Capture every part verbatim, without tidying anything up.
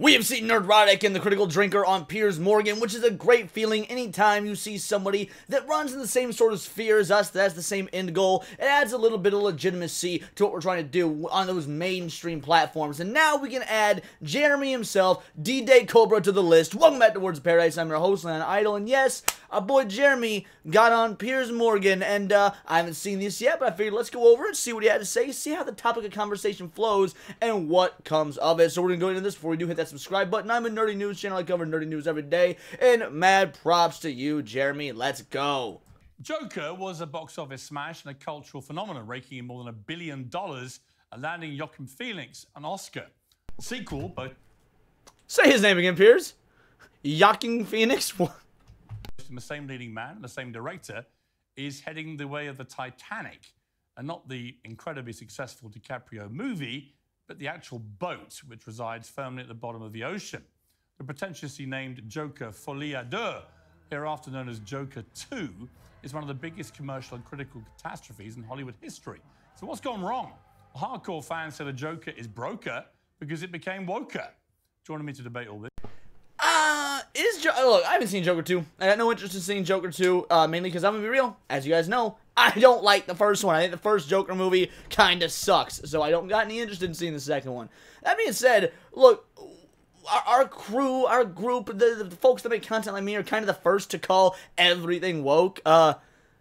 We have seen Nerdrotic and the Critical Drinker on Piers Morgan, which is a great feeling anytime you see somebody that runs in the same sort of sphere as us, that has the same end goal. It adds a little bit of legitimacy to what we're trying to do on those mainstream platforms. And now we can add Jeremy himself, D-Day Cobra, to the list. Welcome back to Words of Paradise. I'm your host, Landon Idol. And yes, our boy Jeremy got on Piers Morgan. And uh, I haven't seen this yet, but I figured let's go over and see what he had to say, see how the topic of conversation flows, and what comes of it. So we're going to go into this. Before we do, hit that subscribe button. I'm a nerdy news channel. I cover nerdy news every day, and mad props to you, Jeremy. Let's go. Joker was a box office smash and a cultural phenomenon, raking in more than a billion dollars and landing Joaquin Phoenix an Oscar. Sequel, but say his name again, Piers. Joaquin Phoenix. The same leading man, the same director, is heading the way of the Titanic, and not the incredibly successful DiCaprio movie, but the actual boat, which resides firmly at the bottom of the ocean. The pretentiously named Joker Folie à Deux, hereafter known as Joker two, is one of the biggest commercial and critical catastrophes in Hollywood history. So what's gone wrong? Hardcore fans say the Joker is broker because it became woker. Joining me to debate all this. Uh, is jo Look, I haven't seen Joker two. I got no interest in seeing Joker two, uh, mainly because I'm going to be real. As you guys know, I don't like the first one. I think the first Joker movie kind of sucks, so I don't got any interest in seeing the second one. That being said, look, our, our crew, our group, the, the folks that make content like me are kind of the first to call everything woke. Uh,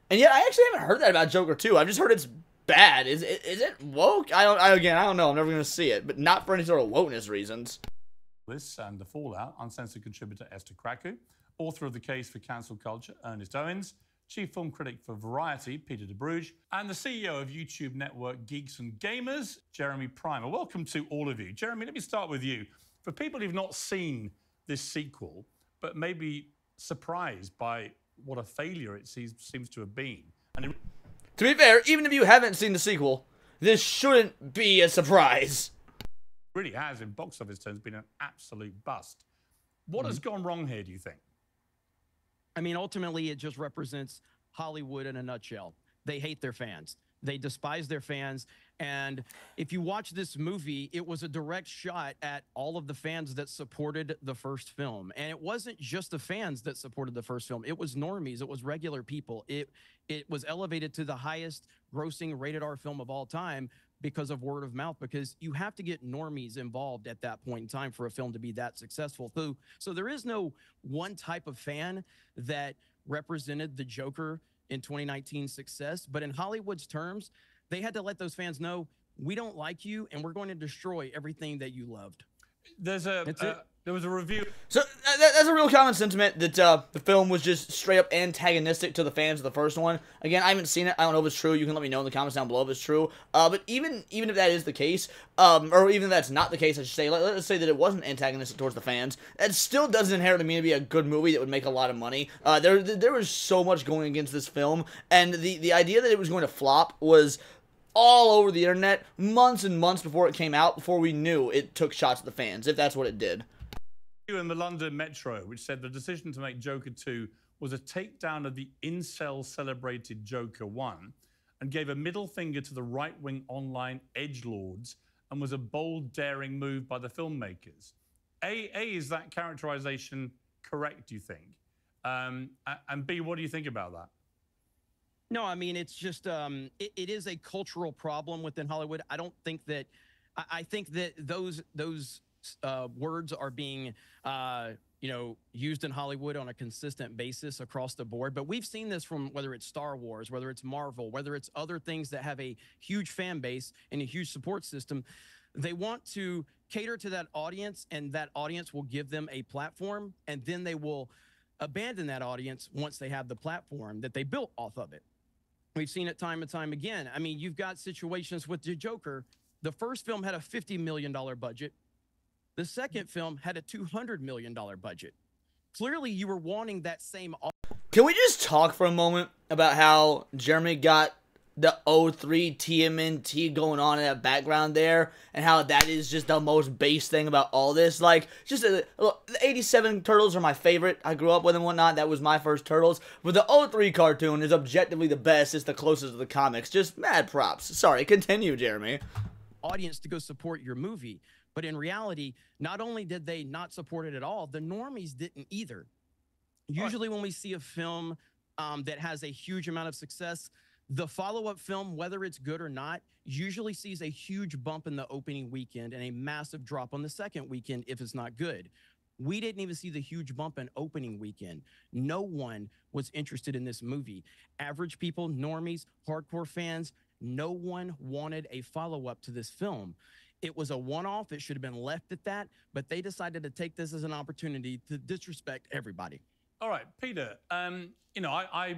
and yet, I actually haven't heard that about Joker two. I've just heard it's bad. Is, is, is it woke? I don't. I, again, I don't know. I'm never going to see it, but not for any sort of wokeness reasons. This and the fallout. Uncensored contributor Esther Krakau, author of The Case for Cancel Culture, Ernest Owens, chief film critic for Variety, Peter Debruge, and the C E O of YouTube network Geeks and Gamers, Jeremy Primer. Welcome to all of you. Jeremy, let me start with you. For people who've not seen this sequel, but maybe surprised by what a failure it seems, seems to have been. And it... To be fair, even if you haven't seen the sequel, this shouldn't be a surprise. It really has, in box office terms, been an absolute bust. What mm-hmm. has gone wrong here, do you think? I mean, ultimately, it just represents Hollywood in a nutshell. They hate their fans. They despise their fans. And if you watch this movie, it was a direct shot at all of the fans that supported the first film. And it wasn't just the fans that supported the first film. It was normies. It was regular people. It, it was elevated to the highest grossing rated R film of all time because of word of mouth, because you have to get normies involved at that point in time for a film to be that successful. So, so there is no one type of fan that represented the Joker in twenty nineteen's success, but in Hollywood's terms, they had to let those fans know, we don't like you and we're going to destroy everything that you loved. There's a, uh, there was a review. So that, that's a real common sentiment that uh, the film was just straight up antagonistic to the fans of the first one. Again, I haven't seen it. I don't know if it's true. You can let me know in the comments down below if it's true. Uh, but even even if that is the case, um, or even if that's not the case, I should say, let, let's say that it wasn't antagonistic towards the fans. It still doesn't inherently mean to be a good movie that would make a lot of money. Uh, there, there was so much going against this film, and the, the idea that it was going to flop was all over the internet months and months before it came out, before we knew it took shots at the fans, if that's what it did. In the London Metro, which said the decision to make Joker two was a takedown of the incel celebrated Joker one and gave a middle finger to the right-wing online edgelords and was a bold, daring move by the filmmakers. A, a is that characterization correct, do you think? Um, and B, what do you think about that? No, I mean, it's just, um, it, it is a cultural problem within Hollywood. I don't think that, I, I think that those, those uh, words are being, uh, you know, used in Hollywood on a consistent basis across the board. But we've seen this from whether it's Star Wars, whether it's Marvel, whether it's other things that have a huge fan base and a huge support system. They want to cater to that audience, and that audience will give them a platform, and then they will abandon that audience once they have the platform that they built off of it. We've seen it time and time again. I mean, you've got situations with the Joker. The first film had a fifty million dollar budget. The second film had a two hundred million dollar budget. Clearly, you were wanting that same... Can we just talk for a moment about how Jeremy got the oh three T M N T going on in that background there, and how that is just the most base thing about all this? Like, just, uh, look, the eighty-seven Turtles are my favorite. I grew up with them and whatnot. That was my first Turtles. But the oh three cartoon is objectively the best. It's the closest to the comics. Just mad props. Sorry, continue, Jeremy. Audience to go support your movie. But in reality, not only did they not support it at all, the normies didn't either. Usually when we see a film um, that has a huge amount of success, the follow-up film, whether it's good or not, usually sees a huge bump in the opening weekend and a massive drop on the second weekend if it's not good. We didn't even see the huge bump in opening weekend. No one was interested in this movie. Average people, normies, hardcore fans, no one wanted a follow-up to this film. It was a one-off. It should have been left at that, but they decided to take this as an opportunity to disrespect everybody. All right, Peter, um, you know, I, I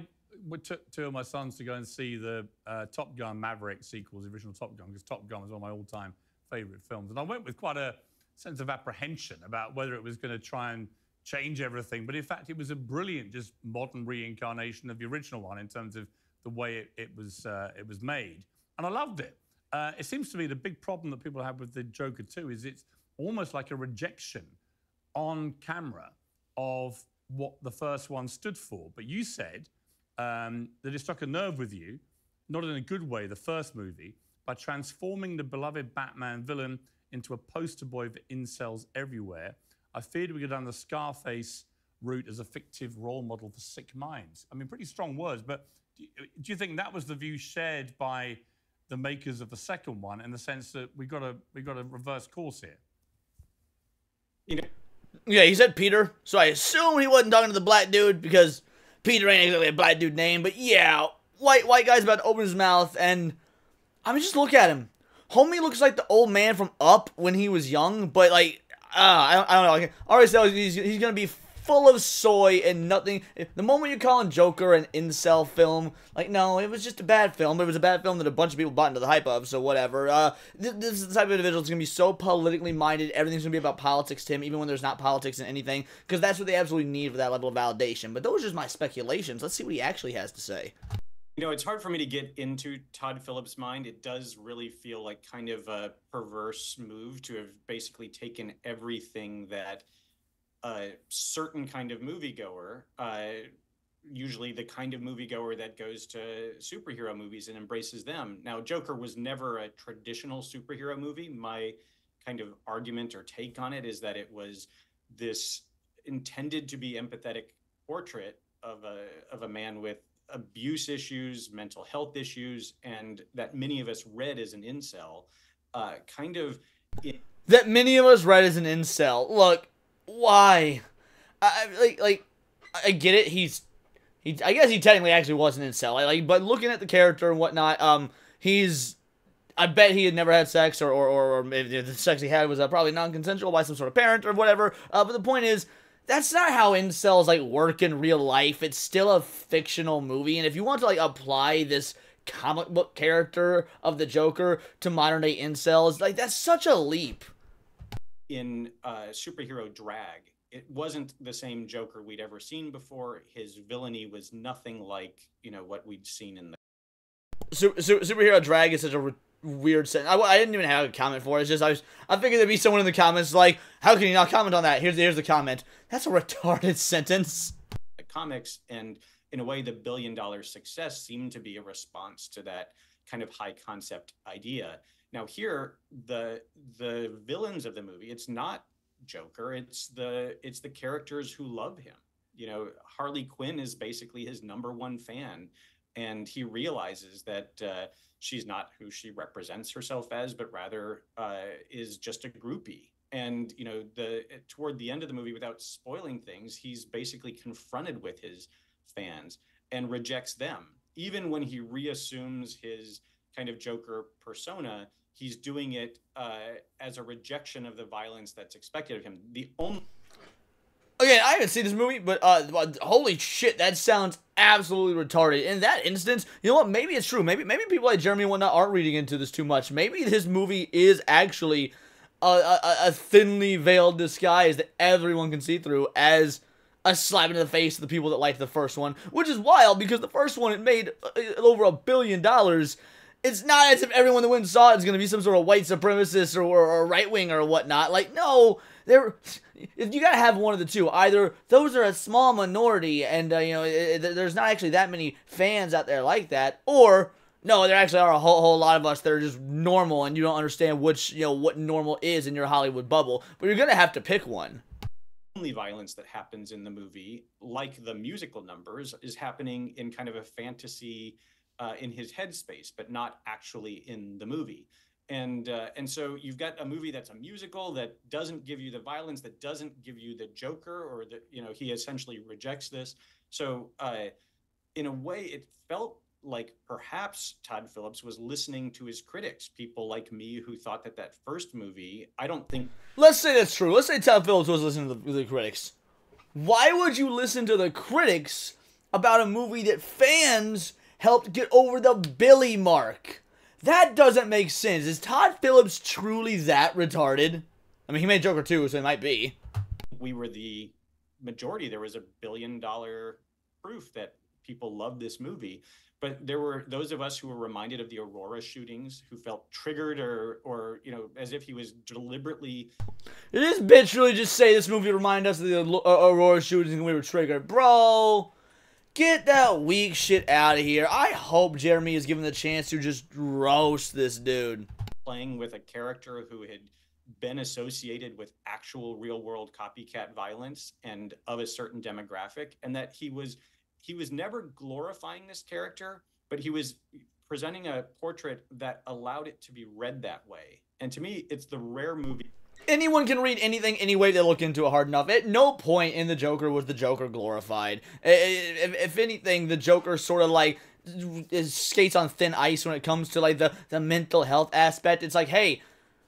took two of my sons to go and see the uh, Top Gun Maverick sequels, the original Top Gun, because Top Gun was one of my all-time favourite films. And I went with quite a sense of apprehension about whether it was going to try and change everything. But in fact, it was a brilliant, just modern reincarnation of the original one in terms of the way it, it was uh, it was made. And I loved it. Uh, it seems to me the big problem that people have with the Joker two is it's almost like a rejection on camera of what the first one stood for. But you said um, that it struck a nerve with you, not in a good way, the first movie, by transforming the beloved Batman villain into a poster boy for incels everywhere. I feared we could go down the Scarface route as a fictive role model for sick minds. I mean, pretty strong words, but do you, do you think that was the view shared by the makers of the second one, in the sense that we've got to, we've got to reverse course here? You know, yeah, he said Peter, so I assume he wasn't talking to the black dude, because Peter ain't exactly a black dude name, but yeah, white white guy's about to open his mouth, and I mean, just look at him. Homie looks like the old man from Up when he was young, but like, uh, I, don't, I don't know. Like, I always know he's, he's going to be full of soy and nothing. The moment you're calling Joker an incel film, like, no, it was just a bad film. It was a bad film that a bunch of people bought into the hype of, so whatever. Uh, th this is the type of individual that's going to be so politically minded. Everything's going to be about politics to him, even when there's not politics in anything, because that's what they absolutely need for that level of validation. But those are just my speculations. Let's see what he actually has to say. You know, it's hard for me to get into Todd Phillips' mind. It does really feel like kind of a perverse move to have basically taken everything that a certain kind of moviegoer, uh, usually the kind of moviegoer that goes to superhero movies, and embraces them. Now, Joker was never a traditional superhero movie. My kind of argument or take on it is that it was this intended to be empathetic portrait of a, of a man with abuse issues, mental health issues, and that many of us read as an incel, uh, kind of... That many of us read as an incel. Look, why? I, like, like, I get it. He's... He, I guess he technically actually was an incel. Like, but looking at the character and whatnot, um, he's... I bet he had never had sex, or, or, or, or maybe the sex he had was uh, probably non-consensual by some sort of parent or whatever. Uh, but the point is, that's not how incels, like, work in real life. It's still a fictional movie, and if you want to, like, apply this comic book character of the Joker to modern-day incels, like, that's such a leap. In uh, superhero drag, it wasn't the same Joker we'd ever seen before. His villainy was nothing like, you know, what we'd seen in the... Super, super, superhero drag is such a... weird sentence. I, I didn't even have a comment for it. It's just I was I figured there'd be someone in the comments like, how can you not comment on that? Here's here's the comment. That's a retarded sentence. The comics, and in a way, the billion dollar success seemed to be a response to that kind of high concept idea. Now here, the the villains of the movie, it's not Joker. It's the it's the characters who love him. You know, Harley Quinn is basically his number one fan, and he realizes that uh, she's not who she represents herself as, but rather uh, is just a groupie. And you know, the toward the end of the movie, without spoiling things, he's basically confronted with his fans and rejects them. Even when he reassumes his kind of Joker persona, he's doing it uh, as a rejection of the violence that's expected of him. The only... Again, I haven't seen this movie, but uh, holy shit, that sounds absolutely retarded. In that instance, you know what? Maybe it's true. Maybe maybe people like Jeremy and whatnot aren't reading into this too much. Maybe this movie is actually a, a, a thinly veiled disguise that everyone can see through as a slap into the face of the people that liked the first one, which is wild because the first one, it made over a billion dollars. It's not as if everyone that went and saw it is going to be some sort of white supremacist or, or, or right-wing or whatnot. Like, no, they're, you got to have one of the two. Either those are a small minority and, uh, you know, it, it, there's not actually that many fans out there like that, or No, there actually are a whole whole lot of us that are just normal, and you don't understand which, you know, what normal is in your Hollywood bubble. But you're gonna have to pick one. Only violence that happens in the movie, like the musical numbers, is happening in kind of a fantasy, uh, in his headspace, but not actually in the movie. And uh, and so you've got a movie that's a musical that doesn't give you the violence, that doesn't give you the Joker, or the, you know, he essentially rejects this. So uh, in a way, it felt like perhaps Todd Phillips was listening to his critics, people like me who thought that that first movie, I don't think... Let's say that's true. Let's say Todd Phillips was listening to the, the critics. Why would you listen to the critics about a movie that fans helped get over the Billy mark? That doesn't make sense. Is Todd Phillips truly that retarded? I mean, he made Joker two, so it might be. We were the majority. There was a billion dollar proof that people loved this movie. But there were those of us who were reminded of the Aurora shootings, who felt triggered, or, or you know, as if he was deliberately... Did this bitch really just say this movie reminded us of the Aurora shootings and we were triggered? Bro, get that weak shit out of here. I hope Jeremy is given the chance to just roast this dude. Playing with a character who had been associated with actual real-world copycat violence and of a certain demographic, and that he was... He was never glorifying this character, but he was presenting a portrait that allowed it to be read that way. And to me, it's the rare movie. Anyone can read anything any way they look into it hard enough. At no point in The Joker was the Joker glorified. If, if anything, the Joker sort of like skates on thin ice when it comes to like the, the mental health aspect. It's like, hey,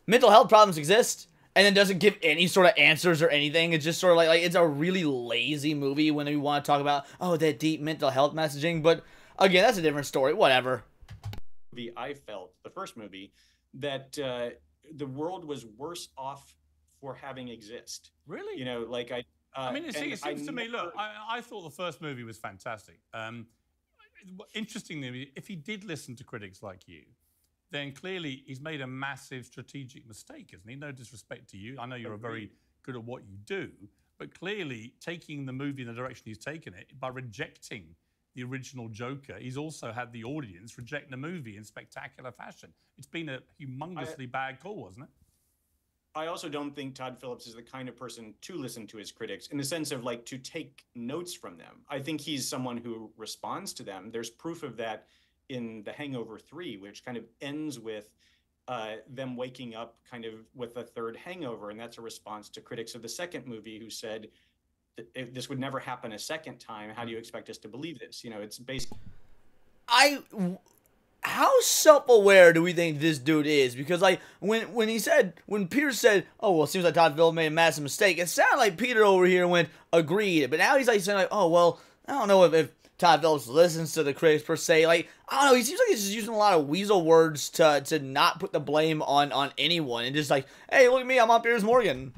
mental health problems exist. And then doesn't give any sort of answers or anything. It's just sort of like, like it's a really lazy movie when we want to talk about, oh, that deep mental health messaging. But again, that's a different story. Whatever. I felt, the first movie, that uh, the world was worse off for having exist. Really? You know, like I... Uh, I mean, it seems, it seems to me, look, I, I thought the first movie was fantastic. Um, interestingly, if he did listen to critics like you, then clearly he's made a massive strategic mistake, isn't he? No disrespect to you. I know you're very good at what you do, but clearly taking the movie in the direction he's taken it, by rejecting the original Joker, he's also had the audience reject the movie in spectacular fashion. It's been a humongously I, bad call, wasn't it? I also don't think Todd Phillips is the kind of person to listen to his critics in the sense of like to take notes from them. I think he's someone who responds to them. There's proof of that in The Hangover three, which kind of ends with uh, them waking up kind of with a third hangover. And that's a response to critics of the second movie who said, this would never happen a second time. How do you expect us to believe this? You know, it's basically... I... How self-aware do we think this dude is? Because, like, when when he said, when Peter said, oh, well, it seems like Todd Phillips made a massive mistake, it sounded like Peter over here went, agreed. But now he's, like, saying, like, oh, well, I don't know if... if Todd Phillips listens to the critics per se. Like, I don't know, he seems like he's just using a lot of weasel words to to not put the blame on on anyone, and just like, hey, look at me, I'm on Piers Morgan.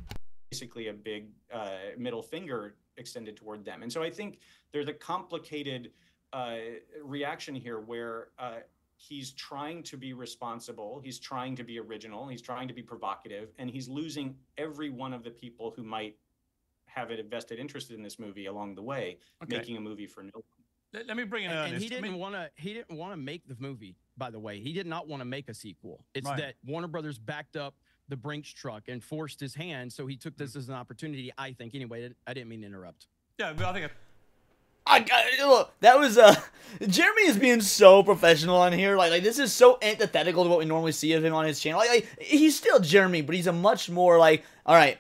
Basically a big uh, middle finger extended toward them. And so I think there's a complicated uh, reaction here where uh, he's trying to be responsible, he's trying to be original, he's trying to be provocative, and he's losing every one of the people who might have a vested interest in this movie along the way, okay, making a movie for no one. Let me bring in Ernest. And he didn't want to. He didn't want to make the movie. By the way, he did not want to make a sequel. It's right. that Warner Brothers backed up the Brinks truck and forced his hand. So he took this mm-hmm. as an opportunity. I think. Anyway, I didn't mean to interrupt. Yeah, but I think. I, I look. That was uh. Jeremy is being so professional on here. Like, like this is so antithetical to what we normally see of him on his channel. Like, like he's still Jeremy, but he's a much more like. All right.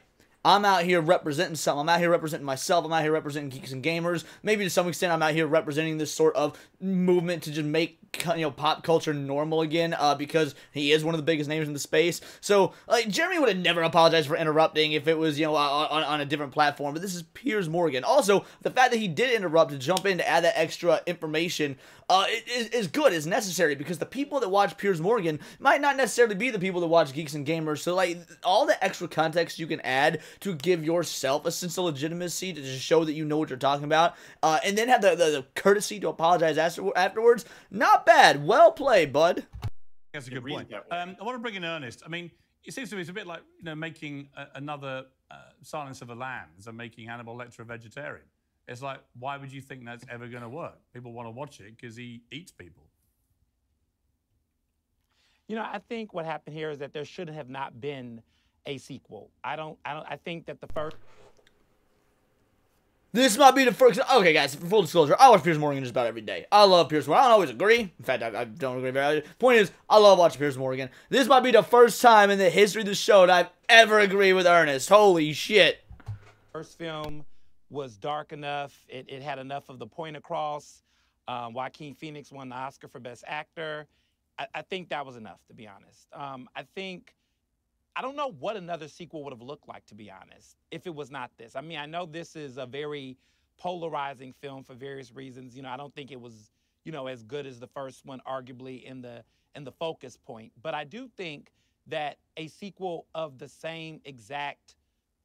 I'm out here representing something. I'm out here representing myself. I'm out here representing Geeks and Gamers. Maybe to some extent, I'm out here representing this sort of movement to just make, you know, pop culture normal again, uh, because he is one of the biggest names in the space. So, like, Jeremy would have never apologized for interrupting if it was, you know, on, on a different platform. But this is Piers Morgan. Also, the fact that he did interrupt to jump in to add that extra information uh, is, is good, is necessary, because the people that watch Piers Morgan might not necessarily be the people that watch Geeks and Gamers. So, like, all the extra context you can add to give yourself a sense of legitimacy, to just show that you know what you're talking about, uh, and then have the, the, the courtesy to apologize after, afterwards. Not bad. Well played, bud. That's a good point. Um, I want to bring in Ernest. I mean, it seems to me it's a bit like, you know, making a, another uh, Silence of the Lambs and making Hannibal Lecter a vegetarian. It's like, why would you think that's ever going to work? People want to watch it because he eats people. You know, I think what happened here is that there should have not been a sequel. I don't, I don't, I think that the first. This might be the first. Okay, guys, for full disclosure, I watch Piers Morgan just about every day. I love Piers Morgan. I don't always agree. In fact, I, I don't agree very much. Point is, I love watching Piers Morgan. This might be the first time in the history of the show that I've ever agreed with Ernest. Holy shit. First film was dark enough. It, it had enough of the point across. Um, Joaquin Phoenix won the Oscar for Best Actor. I, I think that was enough, to be honest. Um, I think... I don't know what another sequel would have looked like, to be honest, if it was not this. I mean, I know this is a very polarizing film for various reasons. You know, I don't think it was, you know, as good as the first one, arguably, in the in the focus point. But I do think that a sequel of the same exact,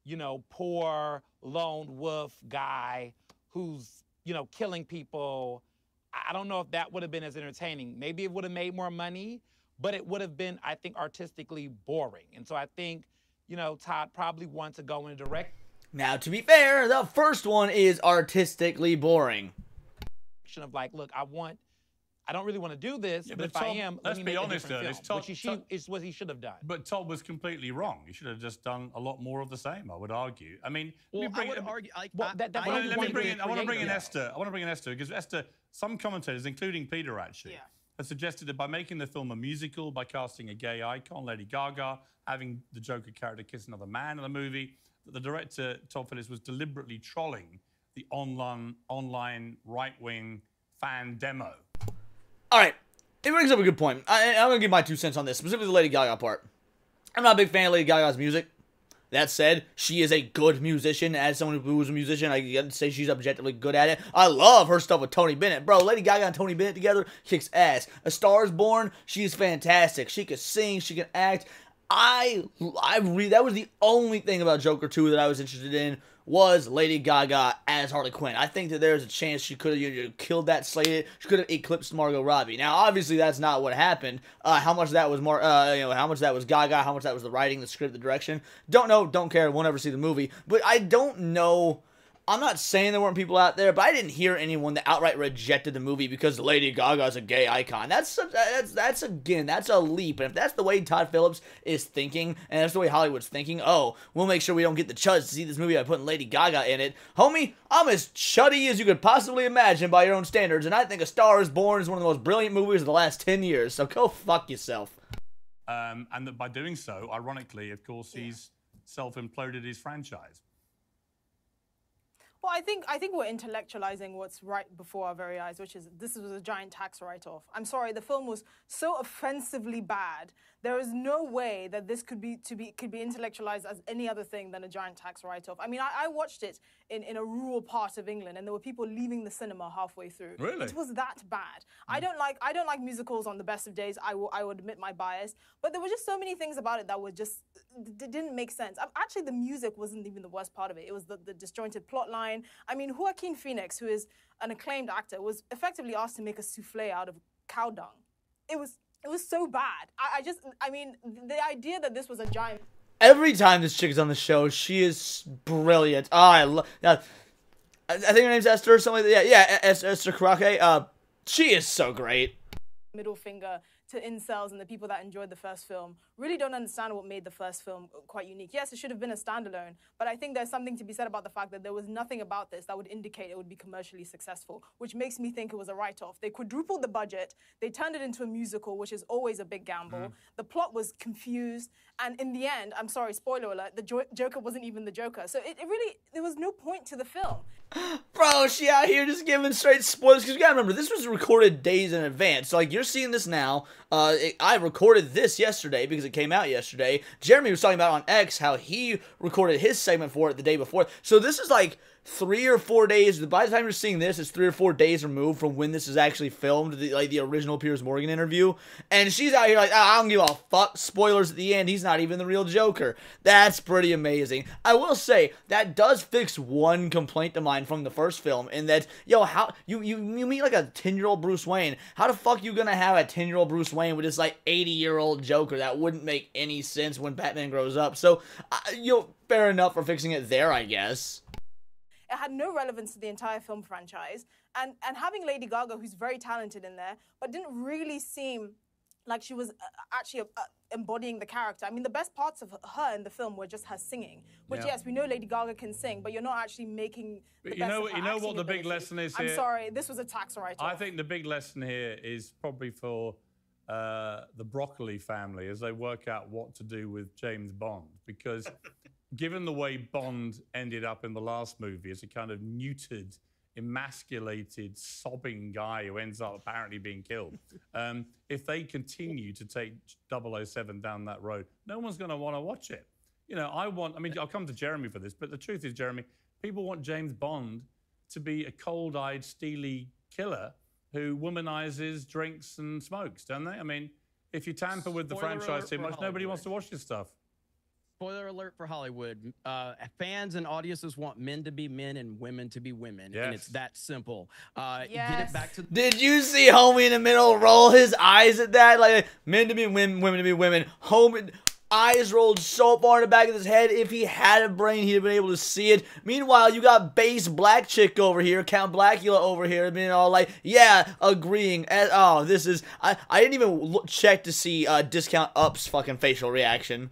you know, poor lone wolf guy who's, you know, killing people, I don't know if that would have been as entertaining. Maybe it would have made more money. But it would have been, I think, artistically boring. And so I think, you know, Todd probably wants to go in a direct. Now, to be fair, the first one is artistically boring. Of like, look, I want, I don't really want to do this, yeah, but, but Tom, if I am, let's let me be honest, Ernest, Todd, which Todd, is what he should have done. But Todd was completely wrong. He should have just done a lot more of the same, I would argue. I mean, well, let me bring I in, argue, I, well, I, that, that I, let me bring in, I want to bring in yeah. Esther. I want to bring in Esther because Esther, some commentators, including Peter, actually. Yeah. Have suggested that by making the film a musical, by casting a gay icon, Lady Gaga, having the Joker character kiss another man in the movie, that the director, Todd Phillips, was deliberately trolling the online, online right-wing fan demo. All right, it brings up a good point. I, I'm going to give my two cents on this, specifically the Lady Gaga part. I'm not a big fan of Lady Gaga's music. That said, she is a good musician. As someone who was a musician, I can say she's objectively good at it. I love her stuff with Tony Bennett. Bro, Lady Gaga and Tony Bennett together kicks ass. A Star is Born, she is fantastic. She can sing, she can act. I, I re that was the only thing about Joker two that I was interested in was Lady Gaga as Harley Quinn. I think that there's a chance she could have you know, killed that, slated. She could have eclipsed Margot Robbie. Now, obviously, that's not what happened. Uh, how much of that was Mar uh, you know, how much of that was Gaga? How much of that was the writing, the script, the direction? Don't know. Don't care. Won't ever see the movie. But I don't know. I'm not saying there weren't people out there, but I didn't hear anyone that outright rejected the movie because Lady Gaga is a gay icon. That's, that's, that's again, that's a leap. And if that's the way Todd Phillips is thinking, and that's the way Hollywood's thinking, oh, we'll make sure we don't get the chuds to see this movie by putting Lady Gaga in it. Homie, I'm as chuddy as you could possibly imagine by your own standards, and I think A Star is Born is one of the most brilliant movies of the last ten years, so go fuck yourself. Um, and that by doing so, ironically, of course, he's yeah. self-imploded his franchise. Well, I think I think we're intellectualizing what's right before our very eyes, which is this was a giant tax write-off. I'm sorry, the film was so offensively bad. There is no way that this could be to be could be intellectualized as any other thing than a giant tax write-off. I mean, I, I watched it in in a rural part of England, and there were people leaving the cinema halfway through. Really, it was that bad. Mm. I don't like I don't like musicals on the best of days. I will I will admit my bias, but there were just so many things about it that were just didn't make sense. Actually, the music wasn't even the worst part of it. It was the, the disjointed plot line. I mean, Joaquin Phoenix, who is an acclaimed actor, was effectively asked to make a souffle out of cow dung. It was, it was so bad. I, I just, I mean, the idea that this was a giant... Every time this chick is on the show, she is brilliant. Oh, I love... I think her name's Esther or something like that. Yeah, yeah, Esther Krakau. Uh, she is so great. Middle finger to incels and the people that enjoyed the first film really don't understand what made the first film quite unique. Yes, it should have been a standalone, but I think there's something to be said about the fact that there was nothing about this that would indicate it would be commercially successful, which makes me think it was a write-off. They quadrupled the budget, they turned it into a musical, which is always a big gamble. Mm. The plot was confused, and in the end, I'm sorry, spoiler alert, the jo Joker wasn't even the Joker. So it, it really, there was no point to the film. Bro, she out here just giving straight spoilers, because you gotta remember, this was recorded days in advance. So, like, you're seeing this now. Uh, it, I recorded this yesterday because it came out yesterday. Jeremy was talking about on X how he recorded his segment for it the day before. So this is like three or four days. By the time you're seeing this, it's three or four days removed from when this is actually filmed, the, like the original Piers Morgan interview. And she's out here like, oh, I don't give a fuck. Spoilers at the end. He's not even the real Joker. That's pretty amazing. I will say that does fix one complaint of mine from the first film, in that, yo, how you you you meet like a ten year old Bruce Wayne. How the fuck you gonna have a ten year old Bruce Wayne with this like eighty year old Joker? That wouldn't make any sense when Batman grows up. So, uh, you know, fair enough for fixing it there, I guess. It had no relevance to the entire film franchise, and and having Lady Gaga, who's very talented in there, but didn't really seem Like, she was actually embodying the character. I mean, the best parts of her in the film were just her singing, which, yeah. yes, we know Lady Gaga can sing, but you're not actually making the but you best know, of her You know what the ability. big lesson is here? I'm sorry, this was a tax write-off. I think the big lesson here is probably for uh, the Broccoli family as they work out what to do with James Bond, because given the way Bond ended up in the last movie as a kind of neutered, emasculated, sobbing guy who ends up apparently being killed. Um, if they continue to take double oh seven down that road, no one's going to want to watch it. You know, I want, I mean, I'll come to Jeremy for this, but the truth is, Jeremy, people want James Bond to be a cold-eyed, steely killer who womanizes, drinks, and smokes, don't they? I mean, if you tamper with the Spoiler franchise too much, Hollywood. nobody wants to watch this stuff. Spoiler alert for Hollywood. Uh, fans and audiences want men to be men and women to be women. Yes. And it's that simple. Uh, yes. Get it back to Did you see homie in the middle roll his eyes at that? Like, men to be women, women to be women. Homie, eyes rolled so far in the back of his head. If he had a brain, he'd have been able to see it. Meanwhile, you got base black chick over here, Count Blackula over here, being all like, yeah, agreeing. And, oh, this is... I, I didn't even look, check to see uh, Discount Up's fucking facial reaction.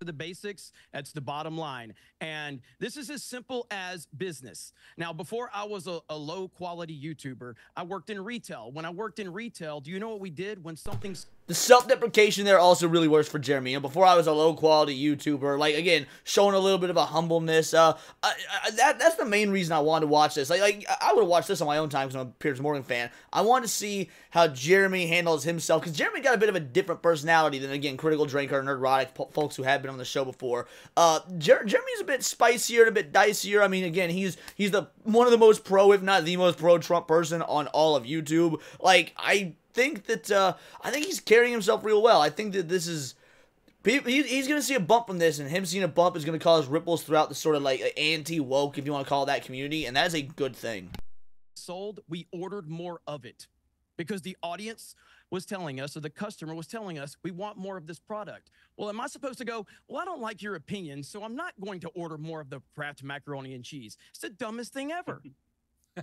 The basics, that's the bottom line, and this is as simple as business. Now, before I was a, a low quality YouTuber, I worked in retail. When I worked in retail, do you know what we did when something's the self-deprecation there also really works for Jeremy. And before I was a low-quality YouTuber, like, again, showing a little bit of a humbleness. Uh, I, I, that that's the main reason I wanted to watch this. Like, like I would have watched this on my own time because I'm a Piers Morgan fan. I wanted to see how Jeremy handles himself because Jeremy got a bit of a different personality than, again, Critical Drinker and Nerdrotic folks who have been on the show before. Uh, Jer Jeremy's a bit spicier and a bit dicier. I mean, again, he's he's the one of the most pro, if not the most pro-Trump person on all of YouTube. Like, I... I think that uh, I think he's carrying himself real well. I think that this is he, he's going to see a bump from this, and him seeing a bump is going to cause ripples throughout the sort of like anti-woke, if you want to call it that, community, and that is a good thing. Sold, we ordered more of it because the audience was telling us, or the customer was telling us, we want more of this product. Well, am I supposed to go, well, I don't like your opinion, so I'm not going to order more of the Kraft macaroni and cheese? It's the dumbest thing ever.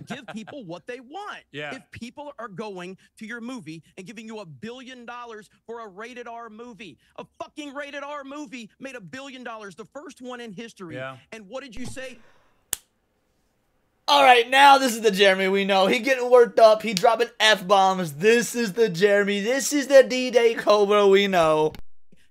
Give people what they want. Yeah. If people are going to your movie and giving you a billion dollars for a rated R movie, a fucking rated R movie made a billion dollars, the first one in history. Yeah. And what did you say? All right, now this is the Jeremy we know. He getting worked up. He dropping F-bombs. This is the Jeremy. This is the D-Day Cobra we know.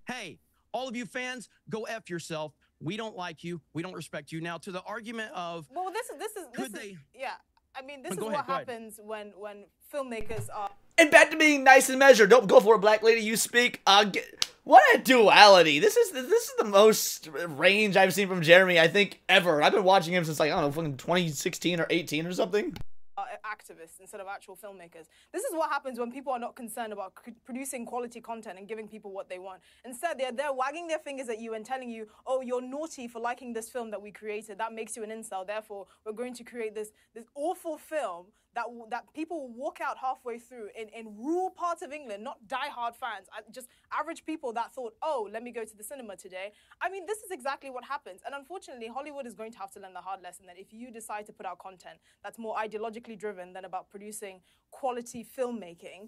Hey, all of you fans, go F yourself. We don't like you. We don't respect you. Now, to the argument of... Well, this is... This is could this is, they... Yeah. I mean, this is ahead, what happens when, when filmmakers are... And back to being nice and measured. Don't go for it, black lady. You speak. Uh, get... What a duality. This is this is the most range I've seen from Jeremy, I think, ever. I've been watching him since, like, I don't know, fucking twenty sixteen or eighteen or something. Are activists instead of actual filmmakers. This is what happens when people are not concerned about producing quality content and giving people what they want. Instead, they're there wagging their fingers at you and telling you, oh, you're naughty for liking this film that we created. That makes you an incel. Therefore, we're going to create this, this awful film that that people walk out halfway through in, in rural parts of England, not die-hard fans, just average people that thought, oh, let me go to the cinema today. I mean, this is exactly what happens. And unfortunately, Hollywood is going to have to learn the hard lesson that if you decide to put out content that's more ideologically driven than about producing quality filmmaking,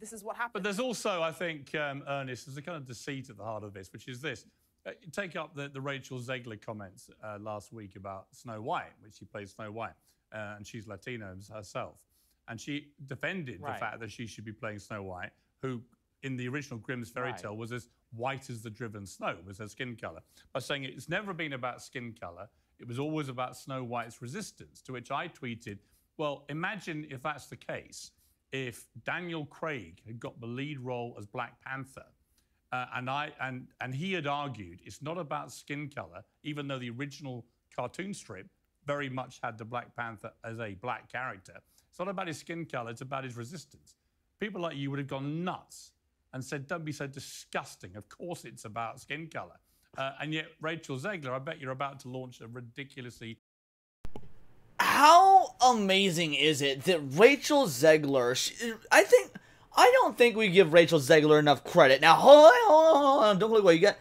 this is what happens. But there's also, I think, um, Ernest, there's a kind of deceit at the heart of this, which is this. Uh, take up the, the Rachel Zegler comments uh, last week about Snow White, which she plays Snow White. Uh, and she's Latino herself. And she defended right. the fact that she should be playing Snow White, who in the original Grimm's fairy right. tale was as white as the driven snow, was her skin color, by saying it's never been about skin color. It was always about Snow White's resistance, to which I tweeted, well, imagine if that's the case, if Daniel Craig had got the lead role as Black Panther, uh, and, I, and, and he had argued it's not about skin color, even though the original cartoon strip very much had the Black Panther as a black character. It's not about his skin color, it's about his resistance. People like you would have gone nuts and said, don't be so disgusting, of course it's about skin color. Uh, and yet, Rachel Zegler, I bet you're about to launch a ridiculously... How amazing is it that Rachel Zegler, she, I think, I don't think we give Rachel Zegler enough credit. Now, hold on, hold on, hold on, don't look away, you got,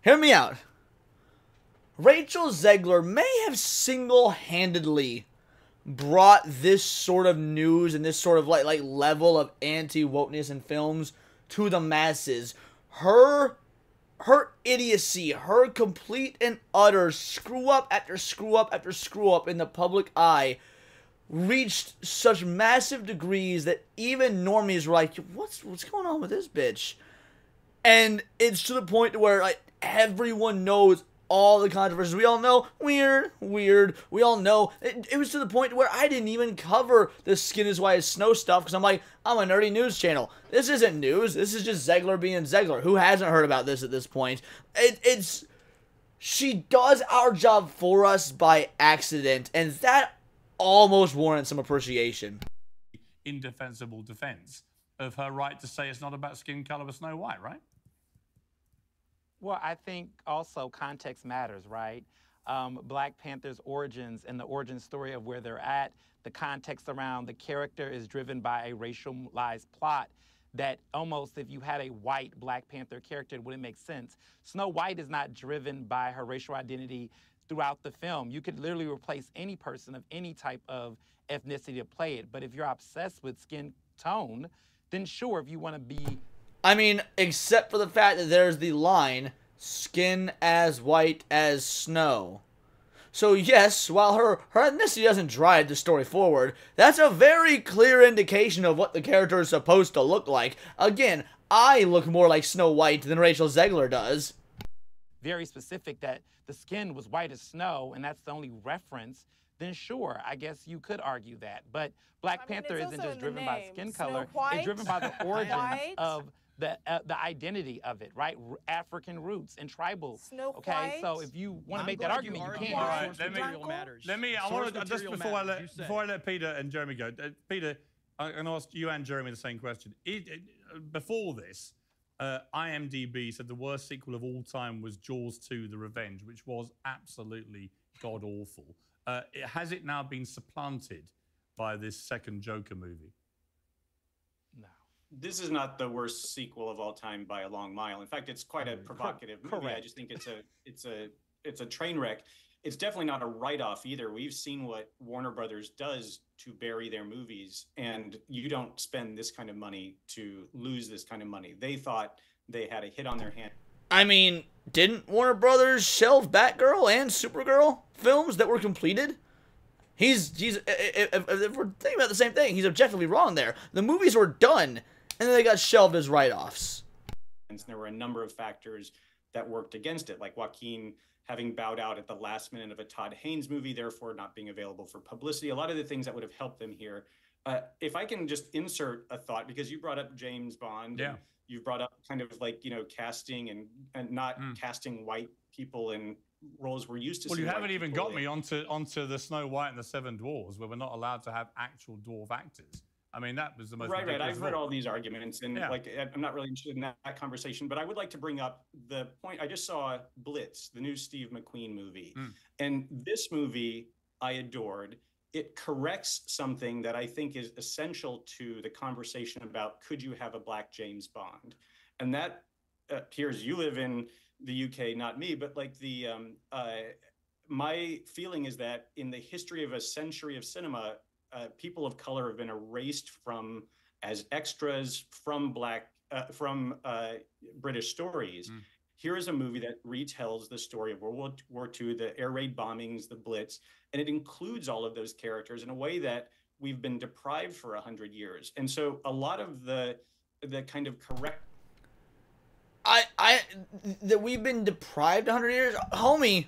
hear me out. Rachel Zegler may have single-handedly brought this sort of news and this sort of like like level of anti-wokeness in films to the masses. Her, her idiocy, her complete and utter screw up after screw up after screw up in the public eye reached such massive degrees that even normies were like, what's, what's going on with this bitch? And it's to the point where like, everyone knows all the controversies. We all know, weird, weird, we all know. It, it was to the point where I didn't even cover the Skin is White as Snow stuff, because I'm like, I'm a nerdy news channel. This isn't news, this is just Zegler being Zegler. Who hasn't heard about this at this point? It, it's, she does our job for us by accident, and that almost warrants some appreciation. Indefensible defense of her right to say it's not about skin color of Snow White, right? Well, I think also context matters, right? Um, Black Panther's origins and the origin story of where they're at, the context around the character is driven by a racialized plot that almost if you had a white Black Panther character, it wouldn't make sense. Snow White is not driven by her racial identity throughout the film. You could literally replace any person of any type of ethnicity to play it, but if you're obsessed with skin tone, then sure, if you want to be... I mean, except for the fact that there's the line, skin as white as snow. So yes, while her, her ethnicity doesn't drive the story forward, that's a very clear indication of what the character is supposed to look like. Again, I look more like Snow White than Rachel Zegler does. Very specific that the skin was white as snow, and that's the only reference, then sure, I guess you could argue that. But Black I mean, Panther isn't just driven by skin color, it's driven by the origins of... The, uh, the identity of it, right? R African roots and tribal. Snow okay, white? So if you want to make that argument, you, you can. All right, let me, let me, I want to, just before I, let, before I let Peter and Jeremy go, uh, Peter, I'm going to ask you and Jeremy the same question. It, it, uh, before this, uh, I M D B said the worst sequel of all time was Jaws two, The Revenge, which was absolutely god-awful. Uh, has it now been supplanted by this second Joker movie? This is not the worst sequel of all time by a long mile. In fact, it's quite a provocative movie. Correct. I just think it's a it's a it's a train wreck. It's definitely not a write-off either. We've seen what Warner Brothers does to bury their movies, and you don't spend this kind of money to lose this kind of money. They thought they had a hit on their hand. I mean, didn't Warner Brothers shelve Batgirl and Supergirl films that were completed? He's he's if, if, if we're thinking about the same thing, he's objectively wrong there. The movies were done. And then they got shelved as write-offs. And there were a number of factors that worked against it, like Joaquin having bowed out at the last minute of a Todd Haynes movie, therefore not being available for publicity. A lot of the things that would have helped them here. Uh, if I can just insert a thought, because you brought up James Bond. Yeah. You brought up kind of like, you know, casting and, and not mm. casting white people in roles we're used to seeing. Well, you haven't even got in. me onto, onto the Snow White and the Seven Dwarves, where we're not allowed to have actual dwarf actors. I mean, that was the most... Right, right. I've heard all these arguments, and yeah. like I'm not really interested in that, that conversation, but I would like to bring up the point. I just saw Blitz, the new Steve McQueen movie, mm. and this movie I adored. It corrects something that I think is essential to the conversation about, could you have a black James Bond? And that appears, uh, you live in the U K, not me, but like the... Um, uh, my feeling is that in the history of a century of cinema, Uh, people of color have been erased from as extras from black uh, from uh, British stories. Mm. Here is a movie that retells the story of World War Two, the air raid bombings, the Blitz, and it includes all of those characters in a way that we've been deprived for a hundred years. And so, a lot of the the kind of correct I I that we've been deprived a hundred years, homie.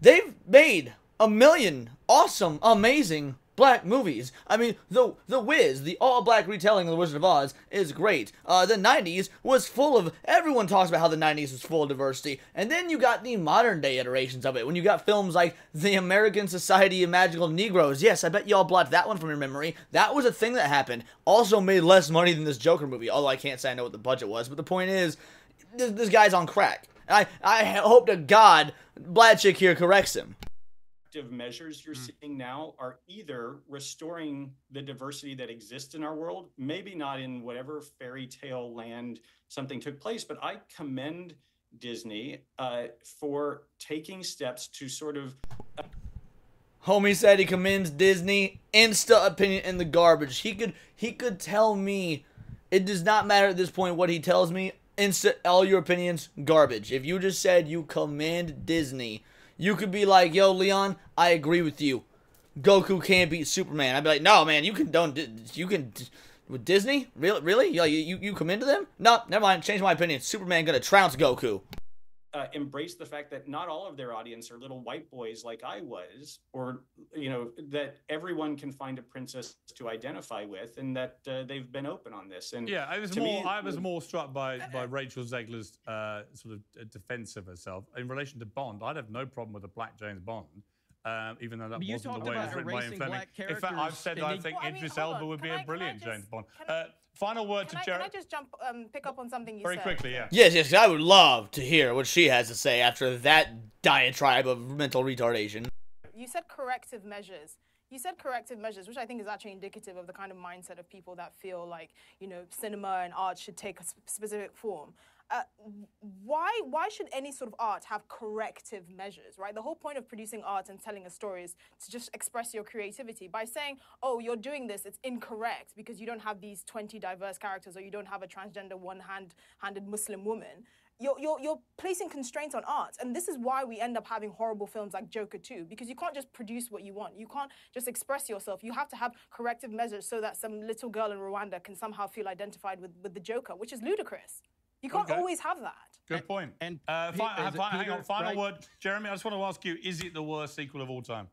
They've made a million awesome, amazing black movies. I mean, the the Wiz, the all-black retelling of The Wizard of Oz, is great. Uh, the nineties was full of... Everyone talks about how the nineties was full of diversity. And then you got the modern-day iterations of it, when you got films like The American Society of Magical Negroes. Yes, I bet y'all blocked that one from your memory. That was a thing that happened. Also made less money than this Joker movie, although I can't say I know what the budget was. But the point is, this, this guy's on crack. I, I hope to God Black Chick here corrects him. Measures you're mm. seeing now are either restoring the diversity that exists in our world, maybe not in whatever fairy tale land something took place, but I commend Disney uh, for taking steps to sort of... Uh Homie said he commends Disney. Insta opinion in the garbage. He could, he could tell me It does not matter at this point what he tells me. Insta- all your opinions, garbage. If you just said you command Disney, you could be like, yo, Leon, I agree with you. Goku can't beat Superman. I'd be like, no, man, you can don't, you can, with Disney? Really? Really? You, you, you come into them? No, never mind. Change my opinion. Superman gonna trounce Goku. Uh, embrace the fact that not all of their audience are little white boys like I was, or, you know, that everyone can find a princess to identify with, and that uh, they've been open on this. And yeah, I was more, me, I was more struck by, by Rachel Zegler's uh, sort of defense of herself in relation to Bond. I'd have no problem with a black James Bond. Um, even though that you wasn't the way it was written by Ian Fleming. In fact, I've said I think well, I mean, Idris Elba would be I, a brilliant just, James Bond. Uh, final word to Jeremy. Can I just jump, um, pick up on something you Very said? Very quickly, yeah. Yes, yes, I would love to hear what she has to say after that diatribe of mental retardation. You said corrective measures. You said corrective measures, which I think is actually indicative of the kind of mindset of people that feel like, you know, cinema and art should take a specific form. Uh, why why should any sort of art have corrective measures, right? The whole point of producing art and telling a story is to just express your creativity. By saying, oh, you're doing this, it's incorrect because you don't have these twenty diverse characters, or you don't have a transgender one-handed Muslim woman, You're, you're, you're placing constraints on art. And this is why we end up having horrible films like Joker two, because you can't just produce what you want. You can't just express yourself. You have to have corrective measures so that some little girl in Rwanda can somehow feel identified with, with the Joker, which is ludicrous. You can't okay. always have that. Good point. And, and uh, fi fi hang on, final right? word. Jeremy, I just want to ask you, is it the worst sequel of all time?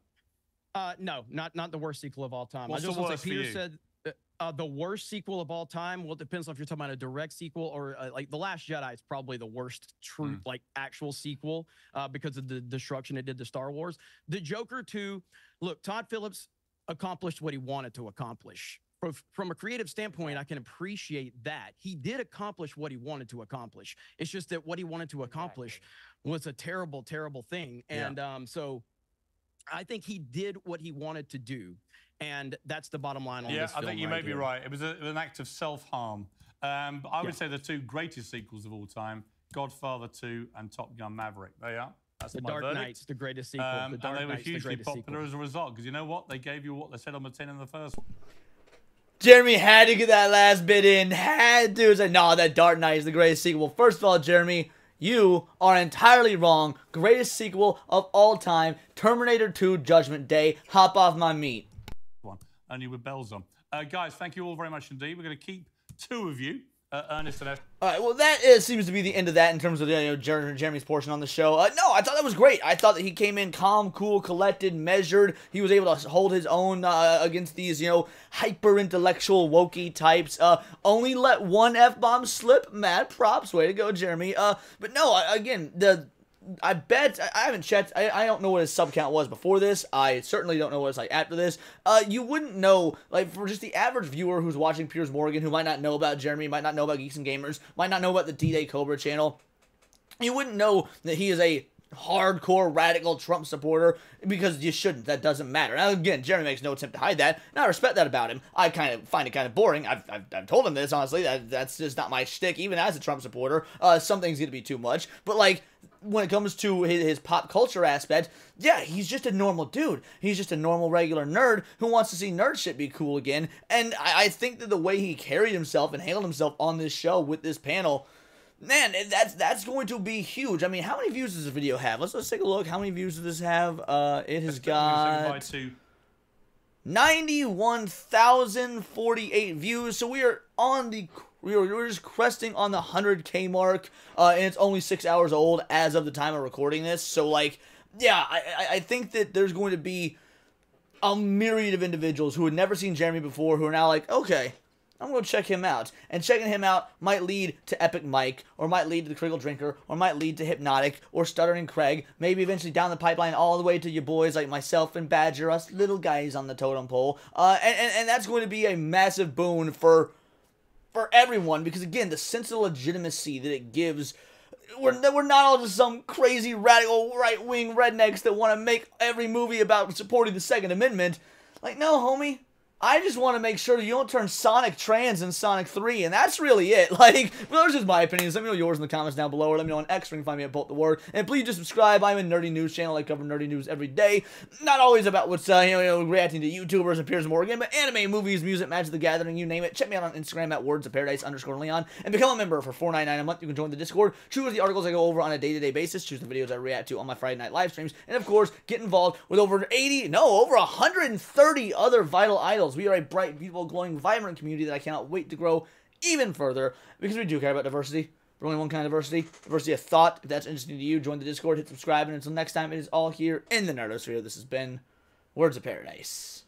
Uh, no, not, not the worst sequel of all time. What's I just the worst say, Peter for you? Said, Uh, the worst sequel of all time? Well, it depends on if you're talking about a direct sequel or uh, like The Last Jedi is probably the worst true, mm. like actual sequel uh, because of the destruction it did to Star Wars. The Joker two, look, Todd Phillips accomplished what he wanted to accomplish. From a creative standpoint, I can appreciate that. He did accomplish what he wanted to accomplish. It's just that what he wanted to accomplish was a terrible, terrible thing. And yeah. um, so I think he did what he wanted to do. And that's the bottom line on yeah, this film. Yeah, I think you right may here. be right. It was, a, it was an act of self-harm. Um, but I would yeah. say the two greatest sequels of all time, Godfather two and Top Gun Maverick. They are. That's the my Dark verdict. Knight's the greatest sequel. Um, the Dark and they were Knight's hugely the popular sequel. As a result, because you know what? They gave you what they said on the tin in the first one. Jeremy had to get that last bit in. Had to. Say, no, that Dark Knight is the greatest sequel. First of all, Jeremy, you are entirely wrong. Greatest sequel of all time, Terminator two Judgment Day. Hop off my meat. Only with bells on. Uh, guys, thank you all very much indeed. We're going to keep two of you, uh, Ernest and Esther. All right, well, that is, seems to be the end of that in terms of you know, Jer Jeremy's portion on the show. Uh, no, I thought that was great. I thought that he came in calm, cool, collected, measured. He was able to hold his own uh, against these, you know, hyper-intellectual, wokey types. Uh, only let one F-bomb slip. Mad props. Way to go, Jeremy. Uh, but no, again, the... I bet, I haven't checked, I, I don't know what his sub count was before this, I certainly don't know what it's like after this, uh, you wouldn't know, like, for just the average viewer who's watching Piers Morgan, who might not know about Jeremy, might not know about Geeks and Gamers, might not know about the D-Day Cobra channel, you wouldn't know that he is a hardcore, radical Trump supporter, because you shouldn't, that doesn't matter. Now, again, Jeremy makes no attempt to hide that, and I respect that about him. I kind of find it kind of boring. I've, I've, I've told him this, honestly, that, that's just not my shtick, even as a Trump supporter. Uh, some things gonna be too much, but, like, when it comes to his, his pop culture aspect, yeah, he's just a normal dude. He's just a normal, regular nerd who wants to see nerd shit be cool again, and I, I think that the way he carried himself and handled himself on this show with this panel... Man, that's that's going to be huge. I mean, how many views does this video have? Let's let's take a look. How many views does this have? Uh, it has got ninety-one thousand forty-eight views. So we are on the we are, we're just cresting on the one hundred K mark, uh, and it's only six hours old as of the time of recording this. So like, yeah, I I think that there's going to be a myriad of individuals who had never seen Jeremy before who are now like, okay, I'm going to check him out. And checking him out might lead to Epic Mike, or might lead to the Critical Drinker, or might lead to Hypnotic, or Stuttering Craig, maybe eventually down the pipeline all the way to your boys like myself and Badger, us little guys on the totem pole. Uh, and, and, and that's going to be a massive boon for, for everyone, because again, the sense of legitimacy that it gives... We're, we're not all just some crazy radical right-wing rednecks that want to make every movie about supporting the Second Amendment. Like, no, homie. I just want to make sure you don't turn Sonic trans in Sonic three, and that's really it. Like, well, those are just my opinions. Let me know yours in the comments down below, or let me know on X, or you can find me at Bolt the Word. And please just subscribe. I'm a nerdy news channel. I cover nerdy news every day. Not always about what's, uh, you know, reacting to YouTubers and Piers Morgan, but anime, movies, music, Magic the Gathering, you name it. Check me out on Instagram at Words of Paradise underscore Leon, and become a member for four ninety-nine a month. You can join the Discord, choose the articles I go over on a day-to-day basis, choose the videos I react to on my Friday night live streams, and of course, get involved with over eighty, no, over one hundred thirty other vital idols. We are a bright, beautiful, glowing, vibrant community that I cannot wait to grow even further, because we do care about diversity. We're only one kind of diversity. Diversity of thought. If that's interesting to you, join the Discord, hit subscribe, and until next time, it is all here in the Nerdosphere. This has been Words of Paradise.